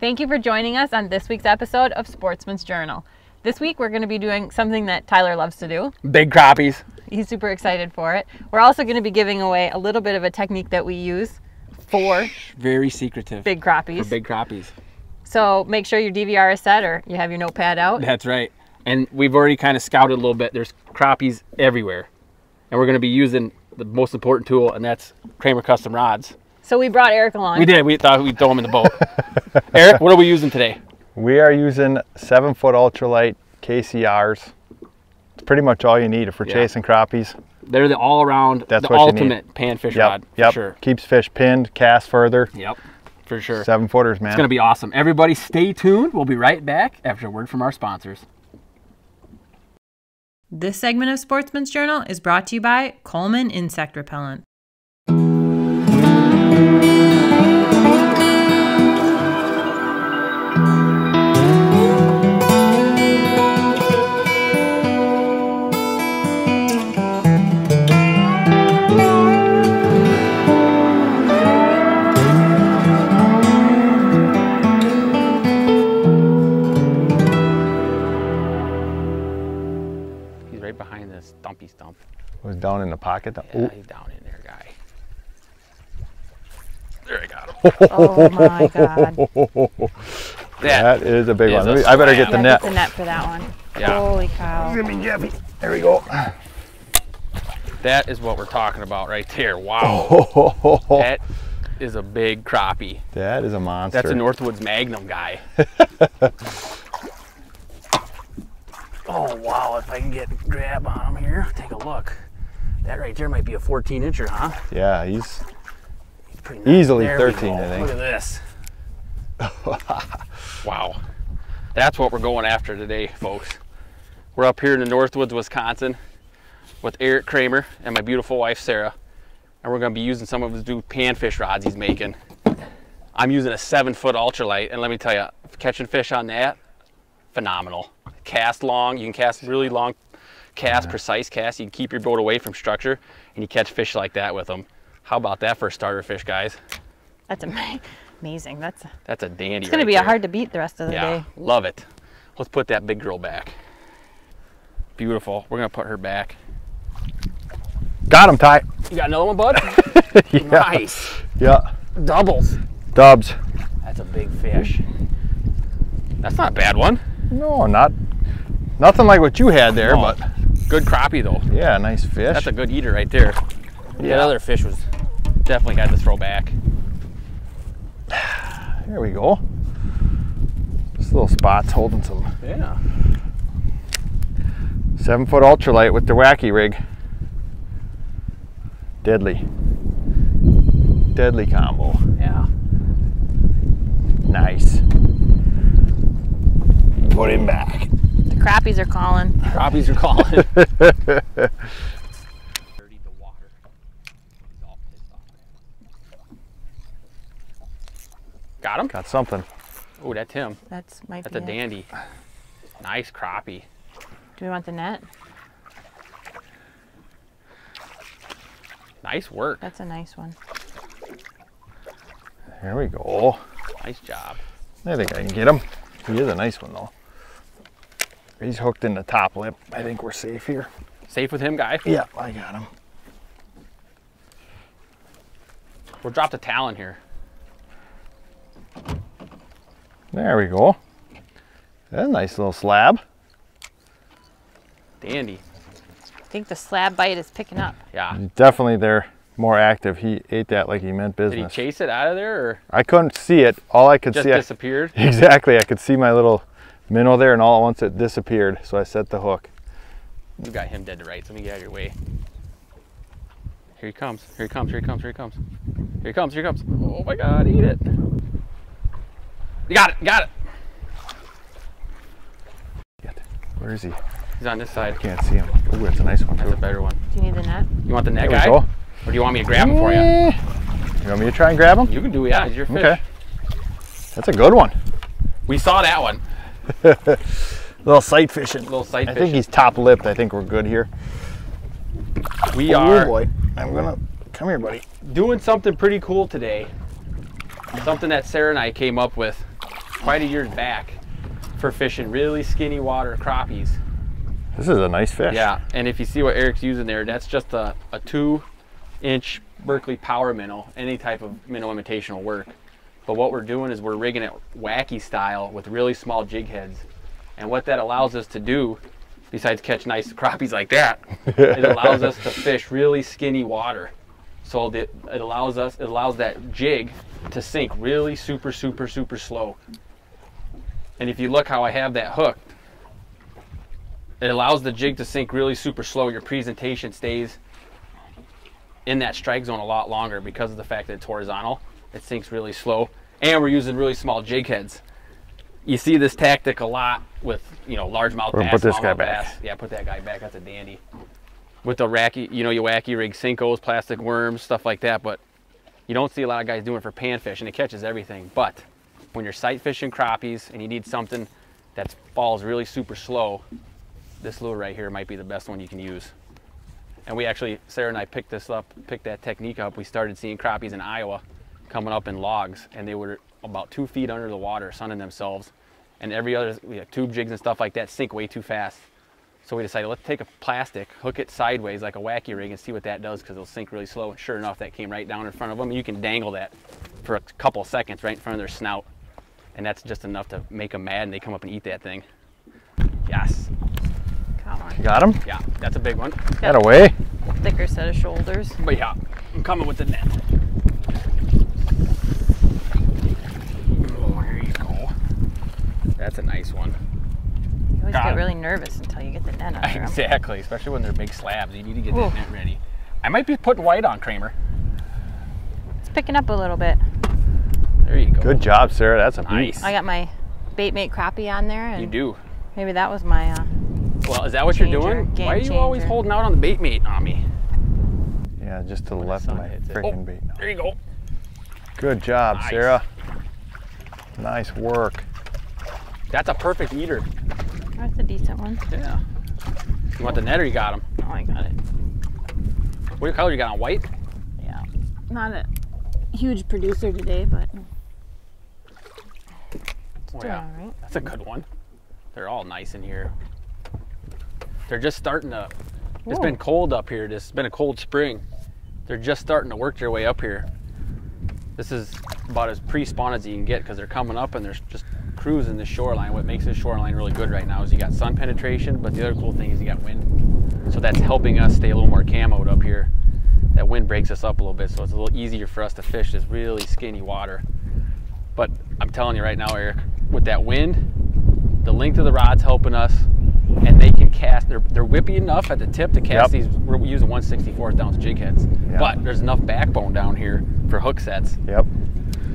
Thank you for joining us on this week's episode of Sportsman's Journal. This week we're going to be doing something that Tyler loves to do. Big crappies. He's super excited for it. We're also going to be giving away a little bit of a technique that we use for very secretive big crappies. For big crappies. So make sure your DVR is set or you have your notepad out. That's right. And we've already kind of scouted a little bit. There's crappies everywhere. And we're going to be using the most important tool, and that's Kramer Custom Rods. So we brought Eric along. We did. We thought we'd throw him in the boat. Eric, what are we using today? We are using 7-foot ultralight KCRs. It's pretty much all you need for chasing crappies. They're the all-around, the ultimate panfish rod. Yep. For sure. Keeps fish pinned, casts further. Yep. For sure. 7-footers, man. It's going to be awesome. Everybody stay tuned. We'll be right back after a word from our sponsors. This segment of Sportsman's Journal is brought to you by Coleman Insect Repellent. Stump. It was down in the pocket. Yeah, he's down in there, guy. There, I got him. Oh my God. That is a big one. I better get the net. Get the net for that one. Yeah. Holy cow. There we go. That is what we're talking about right there. Wow. That is a big crappie. That is a monster. That's a Northwoods Magnum, guy. Oh wow, if I can get a grab on him here, take a look. That right there might be a 14-incher, huh? Yeah, he's pretty nice. Easily 13, I think. Look at this. Wow. That's what we're going after today, folks. We're up here in the Northwoods, Wisconsin with Eric Kramer and my beautiful wife, Sarah. And we're gonna be using some of his new panfish rods he's making. I'm using a 7-foot ultralight, and let me tell you, catching fish on that, phenomenal. Cast long, you can cast really long cast, precise cast. You can keep your boat away from structure and you catch fish like that with them. How about that for a starter fish, guys? That's amazing. That's a dandy. It's gonna be hard to beat the rest of the day. Love it. Let's put that big girl back. Beautiful. We're gonna put her back. Got him, Ty. You got another one, bud? Nice. Yeah. Doubles. Dubs. That's a big fish. That's not a bad one. No, nothing like what you had there, but good crappie though. Yeah, nice fish. That's a good eater right there. Yeah. That other fish was definitely got to throw back. There we go. Just little spots holding some. Yeah. 7-foot ultralight with the wacky rig. Deadly. Deadly combo. Yeah. Nice. Put him back. The crappies are calling. Crappies are calling. Got him? Got something. Oh, that's him. That's a dandy. Nice crappie. Do we want the net? Nice work. That's a nice one. There we go. Nice job. I think I can get him. He is a nice one though. He's hooked in the top lip. I think we're safe here. Safe with him, guy? Yeah, I got him. We'll drop the talon here. There we go. That's a nice little slab. Dandy. I think the slab bite is picking up. Yeah. Definitely they're more active. He ate that like he meant business. Did he chase it out of there? Or? I couldn't see it. All I could see. Just disappeared? Exactly. I could see my little minnow there, and all at once it disappeared, so I set the hook. You got him dead to rights. Let me get out of your way. Here he comes. Here he comes. Here he comes. Here he comes. Here he comes. Here he comes. Oh my God, eat it. You got it. Got it. Where is he? He's on this side. I can't see him. Oh, that's a nice one. That's a better one. Do you need the net? You want the net, guy? Or do you want me to grab him for you? You want me to try and grab him? You can do it. Yeah, it's your fish. Okay. That's a good one. We saw that one. Little sight fishing. I think he's top lipped. I think we're good here. We are. Oh boy. I'm gonna come here, buddy. Doing something pretty cool today. Something that Sarah and I came up with quite a years back for fishing really skinny water crappies. This is a nice fish. Yeah, and if you see what Eric's using there, that's just a 2-inch Berkeley Power Minnow. Any type of minnow imitation will work. But what we're doing is we're rigging it wacky style with really small jig heads. And what that allows us to do, besides catch nice crappies like that, it allows us to fish really skinny water. So it allows us, it allows that jig to sink really super slow. And if you look how I have that hook, it allows the jig to sink really super slow. Your presentation stays in that strike zone a lot longer because of the fact that it's horizontal. It sinks really slow, and we're using really small jig heads. You see this tactic a lot with, you know, largemouth bass. Put this guy back. Yeah, put that guy back. That's a dandy. With the wacky, you know, your wacky rig sinkos, plastic worms, stuff like that. But you don't see a lot of guys doing it for panfish, and it catches everything. But when you're sight fishing crappies and you need something that falls really super slow, this lure right here might be the best one you can use. And we actually, Sarah and I picked that technique up. We started seeing crappies in Iowa coming up in logs, and they were about 2 feet under the water sunning themselves, and every other, we had tube jigs and stuff like that sink way too fast. So we decided, let's take a plastic, hook it sideways like a wacky rig, and see what that does, because it'll sink really slow. And sure enough, that came right down in front of them. You can dangle that for a couple seconds right in front of their snout, and that's just enough to make them mad, and they come up and eat that thing. Yes. Come on. Got him? Yeah, that's a big one. Got away. Thicker set of shoulders. But yeah, I'm coming with the net. That's a nice one. You always get really nervous until you get the net under. Exactly, them. Especially when they're big slabs. You need to get that net ready. I might be putting white on, Kramer. It's picking up a little bit. There you go. Good job, Sarah. That's a nice. I got my Baitmate crappie on there. And you do. Maybe that was my well, is that what you're doing? Why are you always holding out on the Baitmate on me? Yeah, just to the left of my freaking bait. There you go. Good job, Sarah. Nice work. That's a perfect eater. That's a decent one. Yeah. You want the net, or you got him? No, I got it. What color you got on? White? Yeah. Not a huge producer today, but it's doing all right. That's a good one. They're all nice in here. They're just starting to, it's been cold up here. It's been a cold spring. They're just starting to work their way up here. This is about as pre-spawn as you can get, because they're coming up and they're just cruising the shoreline. What makes this shoreline really good right now is you got sun penetration, but the other cool thing is you got wind. So that's helping us stay a little more camoed up here. That wind breaks us up a little bit, so it's a little easier for us to fish this really skinny water. But I'm telling you right now, Eric, with that wind, the length of the rod's helping us, and they can cast, they're whippy enough at the tip to cast these, we're using 1/64 ounce jig heads, but there's enough backbone down here for hook sets.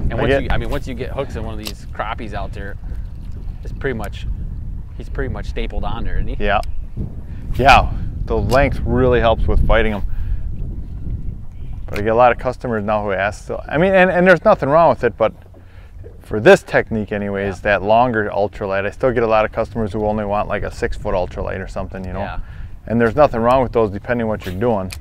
And once you get hooks in one of these crappies out there, it's pretty much, he's pretty much stapled on there, isn't he? Yeah. Yeah, the length really helps with fighting them. But I get a lot of customers now who ask, so, I mean, and there's nothing wrong with it, but for this technique anyways, that longer ultralight, I still get a lot of customers who only want like a 6-foot ultralight or something, you know? Yeah. And there's nothing wrong with those depending on what you're doing.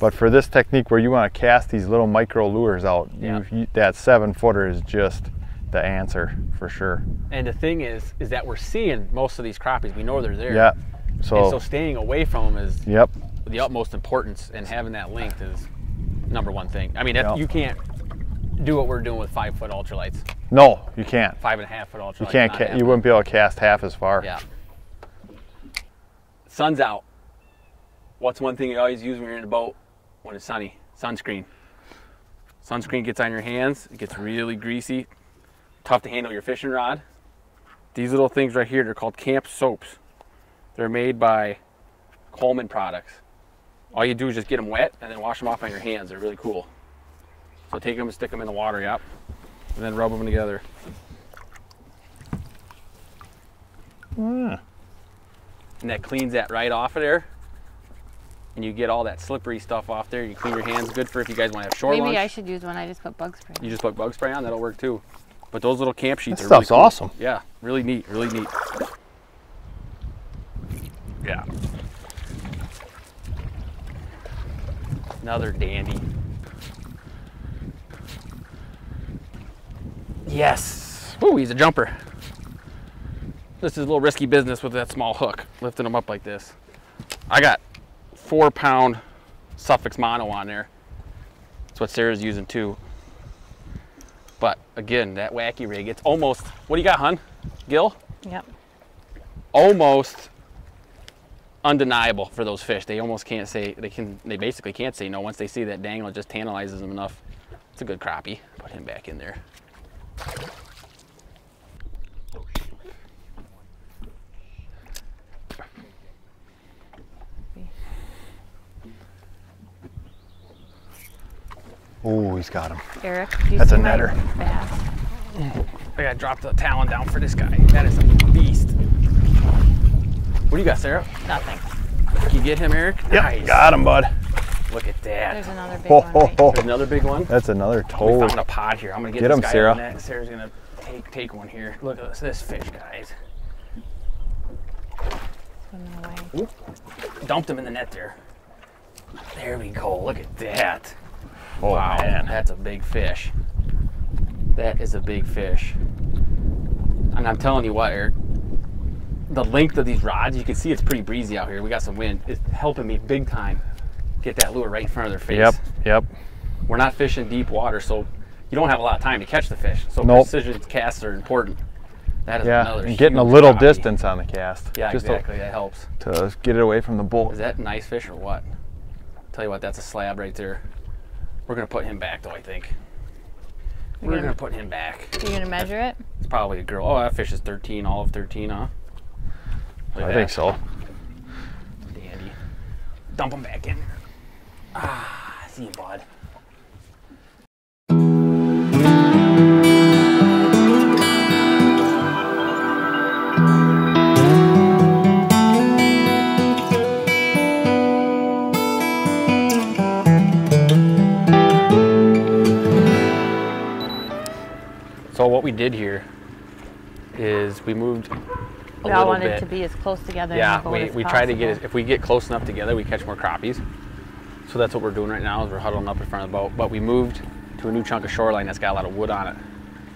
But for this technique where you want to cast these little micro lures out, that 7-footer is just the answer for sure. And the thing is that we're seeing most of these crappies. We know they're there. Yeah. So staying away from them is the utmost importance, and having that length is number one thing. I mean, you can't do what we're doing with 5-foot ultralights. No, you can't. 5.5-foot ultralights. You can't. You wouldn't be able to cast half as far. Yeah. Sun's out. What's one thing you always use when you're in a boat? When it's sunny, sunscreen. Sunscreen gets on your hands, it gets really greasy, tough to handle your fishing rod. These little things right here, they're called camp soaps. They're made by Coleman products. All you do is just get them wet and then wash them off on your hands. They're really cool. So take them and stick them in the water, and then rub them together. And that cleans that right off of there. And you get all that slippery stuff off there. You clean your hands. Good for if you guys want to have shore lunch. Maybe I should use one. I just put bug spray on. You just put bug spray on? That'll work too. But those little camp sheets are really cool. Awesome. Yeah, really neat, really neat. Yeah. Another dandy. Yes. Ooh, he's a jumper. This is a little risky business with that small hook, lifting them up like this. I got 4-pound Suffix mono on there. That's what Sarah's using too. But again, that wacky rig, it's almost, what do you got, hun? Gill? Yep. Almost undeniable for those fish. They almost can't say, they basically can't say no. Once they see that dangle, it just tantalizes them enough. It's a good crappie. Put him back in there. Oh, he's got him. Eric, that's a netter. I gotta drop the talon down for this guy. That is a beast. What do you got, Sarah? Nothing. Can you get him, Eric? Yeah, nice. Got him, bud. Look at that. There's another big one. Right? There's another big one. That's another toad. We found a pod here. I'm gonna get this him, guy Sarah. On that. Sarah's gonna take one here. Look at this fish, guys. Away. Dumped him in the net there. There we go. Look at that. Oh, wow, man, that's a big fish. That is a big fish. And I'm telling you what, Eric, the length of these rods, you can see it's pretty breezy out here. We got some wind. It's helping me big time get that lure right in front of their face. Yep. We're not fishing deep water, so you don't have a lot of time to catch the fish. So precision casts are important. That is another and getting a little distance on the cast. Yeah, just exactly. That helps. To get it away from the bull. Is that a nice fish or what? I'll tell you what, that's a slab right there. We're going to put him back, though, I think. We're going to put him back. Are you going to measure it? It's probably a girl. Oh, that fish is 13, all of 13, huh? I think so. Dandy. Dump him back in. Ah, see you, bud. So what we did here is we moved a little bit. We all wanted to be as close together as possible. Yeah, we try to get, if we get close enough together, we catch more crappies. So that's what we're doing right now is we're huddling up in front of the boat. But we moved to a new chunk of shoreline that's got a lot of wood on it.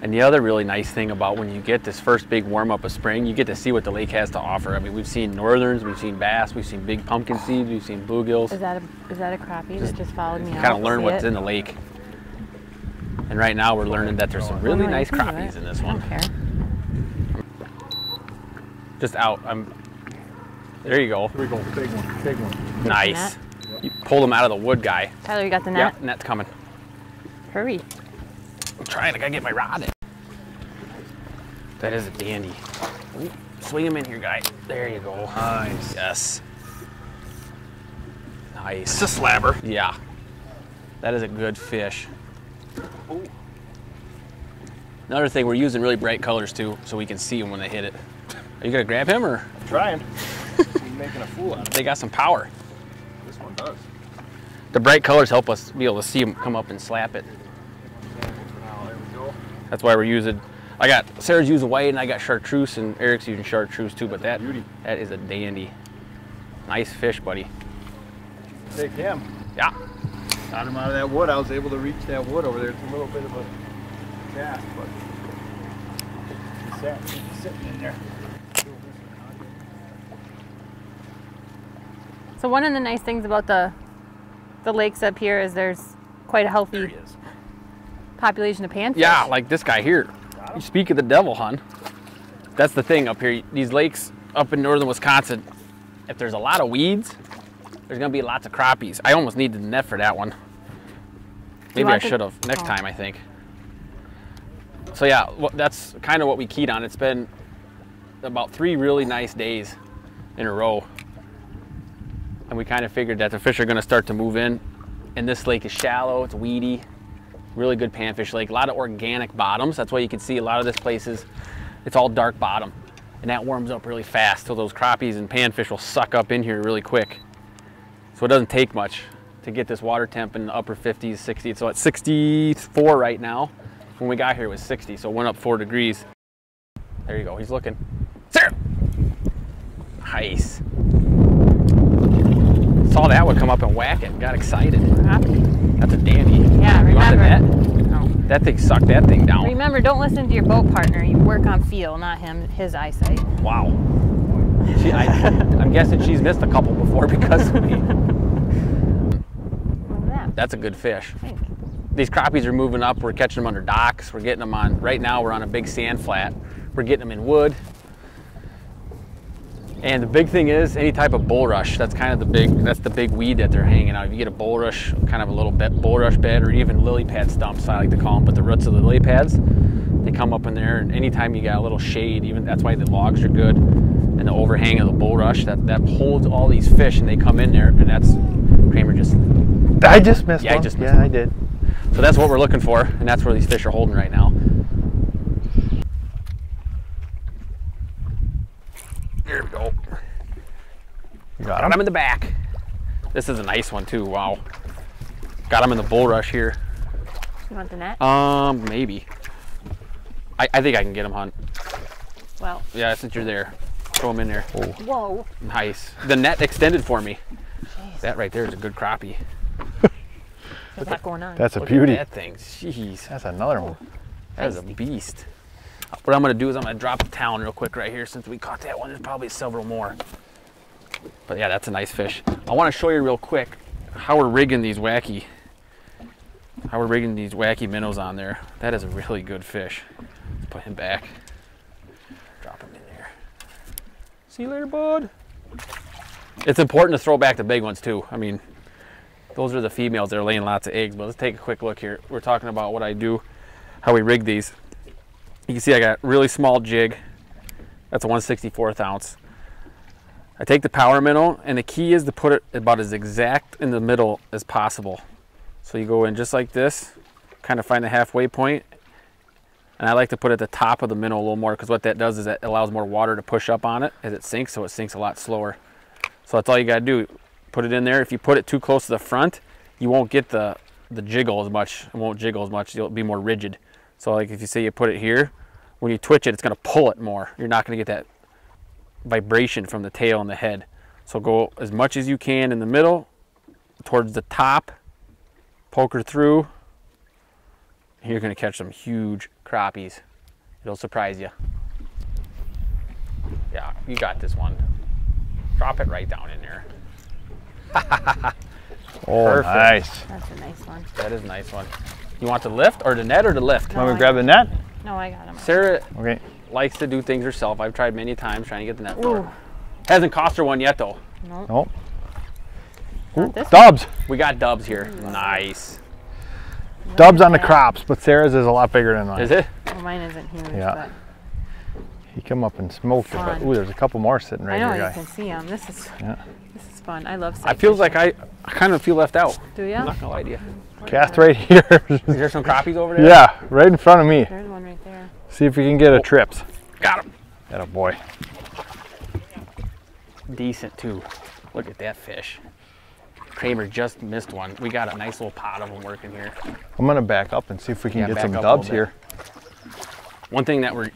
And the other really nice thing about when you get this first big warm up of spring, you get to see what the lake has to offer. I mean, we've seen northerns, we've seen bass, we've seen big pumpkin seeds, we've seen bluegills. Is that a crappie that just followed me out? You kind of learn what's in the lake. And right now we're learning that there's some really nice crappies in this one. I don't care. Just out. There you go. Here we go. Big one. Big one. Nice. You pulled them out of the wood, guy. Tyler, you got the net? Yep, net's coming. Hurry. I'm trying. I gotta get my rod in. That is a dandy. Ooh, swing him in here, guy. There you go. Nice. Yes. Nice. It's a slabber. Yeah. That is a good fish. Ooh. Another thing, we're using really bright colors too, so we can see them when they hit it. Are you gonna grab him or? I'm trying. You're making a fool out of it. They got some power. This one does. The bright colors help us be able to see them come up and slap it. There we go. That's why we're using. Sarah's using white, and I got chartreuse, and Eric's using chartreuse too. But that is a dandy. Nice fish, buddy. Take him. Yeah. Got him out of that wood. I was able to reach that wood over there. It's a little bit of a cast, but he's sitting in there. So one of the nice things about the lakes up here is there's quite a healthy population of panfish. Yeah, like this guy here. You speak of the devil, hon. That's the thing up here. These lakes up in northern Wisconsin, if there's a lot of weeds, there's gonna be lots of crappies. I almost needed the net for that one. Maybe I should have next time, I think. So yeah, that's kind of what we keyed on. It's been about 3 really nice days in a row. And we kind of figured that the fish are gonna start to move in. And this lake is shallow, it's weedy, really good panfish lake. A lot of organic bottoms. That's why you can see a lot of this places, it's all dark bottom. And that warms up really fast, so those crappies and panfish will suck up in here really quick. So it doesn't take much to get this water temp in the upper 50s, 60s. So it's 64 right now. When we got here, it was 60, so it went up 4 degrees. There you go, he's looking. Sarah! Nice. Saw that one come up and whack it, got excited. That's a dandy. Yeah, remember. You want the net? No. That thing sucked that thing down. Remember, don't listen to your boat partner. You work on feel, not him, his eyesight. Wow. She, I'm guessing she's missed a couple before because of me. Look at that. That's a good fish. Thanks. These crappies are moving up. We're catching them under docks. We're getting them on, right now we're on a big sand flat. We're getting them in wood. And the big thing is any type of bulrush. That's kind of the big weed that they're hanging out. If you get a bulrush, kind of a little bit bulrush bed, or even lily pad stumps, I like to call them, but the roots of the lily pads, they come up in there. And anytime you got a little shade, even that's why the logs are good, and the overhang of the bulrush that holds all these fish, and they come in there. And that's Kramer just. I just missed. Yeah, one. I just missed. Yeah, one. I did. So that's what we're looking for, and that's where these fish are holding right now. There we go. Got him. Got him in the back. This is a nice one too. Wow. Got him in the bulrush here. You want the net? Maybe. I think I can get him, Hunt. Well. Yeah, since you're there, throw him in there. Oh. Whoa. Nice. The net extended for me. Jeez. That right there is a good crappie. What's that going on? That's a beauty. Look at that thing. Jeez. That's another one. That is a beast. What I'm going to do is I'm going to drop a town real quick right here. Since we caught that one, there's probably several more. But yeah, that's a nice fish. I want to show you real quick how we're rigging these wacky, minnows on there. That is a really good fish. Let's put him back. Drop him in there. See you later, bud. It's important to throw back the big ones too. I mean, those are the females that are laying lots of eggs. But let's take a quick look here. We're talking about what I do, how we rig these. You can see I got a really small jig. That's a 1/64 ounce. I take the power minnow, and the key is to put it about as exact in the middle as possible. So you go in just like this, kind of find a halfway point. And I like to put it at the top of the minnow a little more, because what that does is it allows more water to push up on it as it sinks, so it sinks a lot slower. So that's all you gotta do, put it in there. If you put it too close to the front, you won't get the jiggle as much. It won't jiggle as much, it'll be more rigid. So like if you say you put it here, when you twitch it, it's gonna pull it more. You're not gonna get that vibration from the tail and the head. So go as much as you can in the middle, towards the top, poke her through, and you're gonna catch some huge crappies. It'll surprise you. Yeah, you got this one. Drop it right down in there. Oh, perfect. Nice. That's a nice one. That is a nice one. You want the lift or the net or the lift? No, want me to grab the net? No, I got him. Sarah likes to do things herself. I've tried many times trying to get the net for her. Hasn't cost her one yet though. Nope. Nope. Ooh, dubs. One. We got dubs here. Ooh. Nice. What dubs on the crops, but Sarah's is a lot bigger than mine. Is it? Well, mine isn't huge. Yeah. But he come up and smoked it. But, ooh, there's a couple more sitting right here. I know, you can see them. This is fun. I love. I feel like I kind of feel left out. Do you? I'm not gonna lie to you. Cast right here. Is there some crappies over there? Yeah, right in front of me. There's one right there. See if we can get a trips. Got him. That a boy. Decent too. Look at that fish. Kramer just missed one. We got a nice little pot of them working here. I'm gonna back up and see if we can get some dubs here. One thing that we're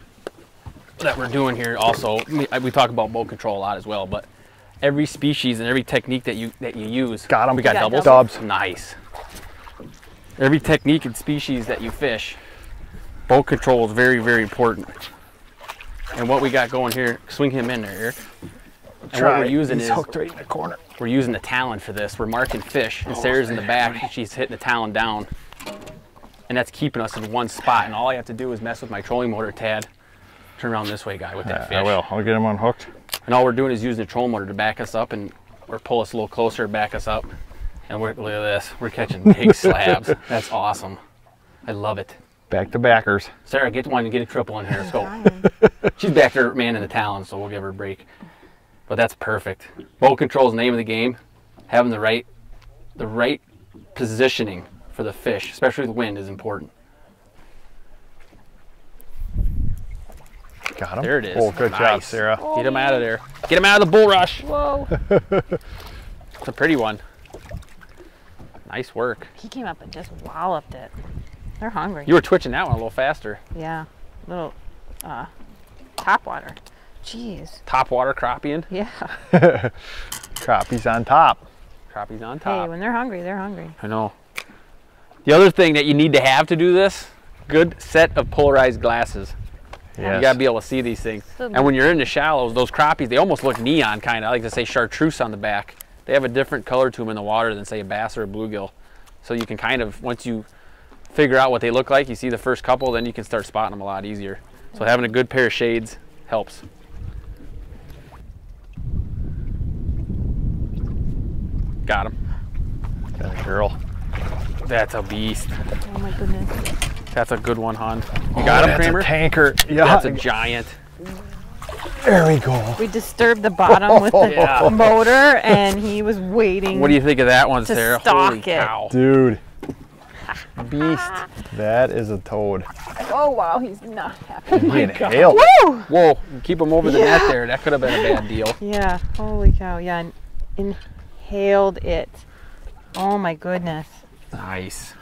doing here also, we talk about boat control a lot as well, but every species and every technique that you use. Got them. We got doubles. Dubs. Nice. Every technique and species that you fish, boat control is very, very important. And what we got going here, swing him in there, Eric. And what we're using is, hooked right in the corner. We're using the talon for this. We're marking fish, and Sarah's in the back. She's hitting the talon down, and that's keeping us in one spot. And all I have to do is mess with my trolling motor, Tad. Turn around this way, guy, with that fish. I will. I'll get him unhooked. And all we're doing is using the trolling motor to back us up, and or pull us a little closer, back us up. And look at this, we're catching big slabs. That's awesome. I love it. Back to backers. Sarah, get one and get a triple in here. Let's go. She's back there, man in the talon, so we'll give her a break. But that's perfect. Boat control is the name of the game. Having the right positioning for the fish, especially with wind, is important. Got him. There it is. Oh, good job, Sarah. Oh. Get him out of there. Get him out of the bulrush. Whoa. It's a pretty one. Nice work. He came up and just walloped it. They're hungry. You were twitching that one a little faster. Yeah, a little top water. Jeez. Top water crappieing? Yeah. Crappies on top. Crappies on top. Hey, when they're hungry, they're hungry. I know. The other thing that you need to have to do this good set of polarized glasses. Yes. You gotta be able to see these things. And when you're in the shallows, those crappies, they almost look neon kind of. I like to say chartreuse on the back. They have a different color to them in the water than say a bass or a bluegill. So you can kind of, once you figure out what they look like, you see the first couple, then you can start spotting them a lot easier. So having a good pair of shades helps. Got him. Got a girl. That's a beast. Oh my goodness. That's a good one, hon. You got him, Kramer? That's a tanker. Yeah. That's a giant. There we go. We disturbed the bottom with the motor, and he was waiting. What do you think of that one, Sarah? Holy cow. Dude. Beast. That is a toad. Oh, wow. He's not happy. Woo! Whoa. Keep him over the net there. That could have been a bad deal. Yeah. Holy cow. Yeah. And inhaled it. Oh, my goodness. Nice.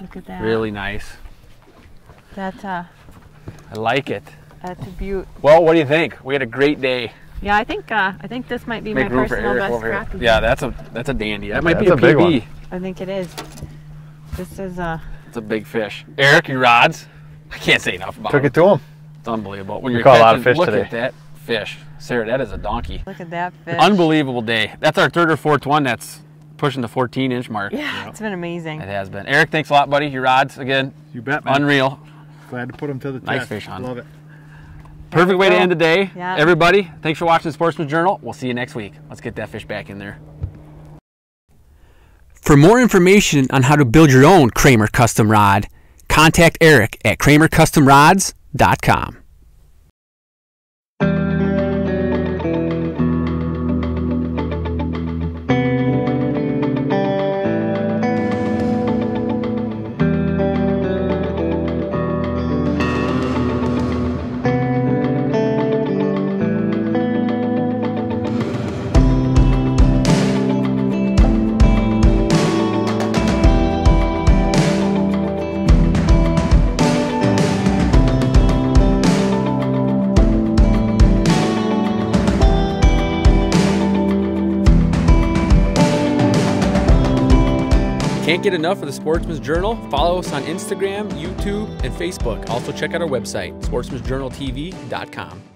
Look at that. Really nice. That's a... I like it. That's a beaut. Well, what do you think? We had a great day. Yeah, I think this might be my personal best crappie. Yeah, that's a dandy. That might be a big one. I think it is. This is a... It's a big fish. Eric, your rods. I can't say enough about it. Took it to him. It's unbelievable. When you're caught a lot of fish today. Look at that fish. Sarah, that is a donkey. Look at that fish. Unbelievable day. That's our third or fourth one that's pushing the 14-inch mark. Yeah, you know. It's been amazing. It has been. Eric, thanks a lot, buddy. Your rods, again. You bet, man. Unreal. Glad to put them to the test. Nice fish, hon. Love it. Perfect way to end the day. Yeah. Everybody, thanks for watching Sportsman's Journal. We'll see you next week. Let's get that fish back in there. For more information on how to build your own Kramer Custom Rod, contact Eric at KramerCustomRods.com. Can't get enough of the Sportsman's Journal? Follow us on Instagram, YouTube, and Facebook. Also check out our website, sportsmansjournaltv.com.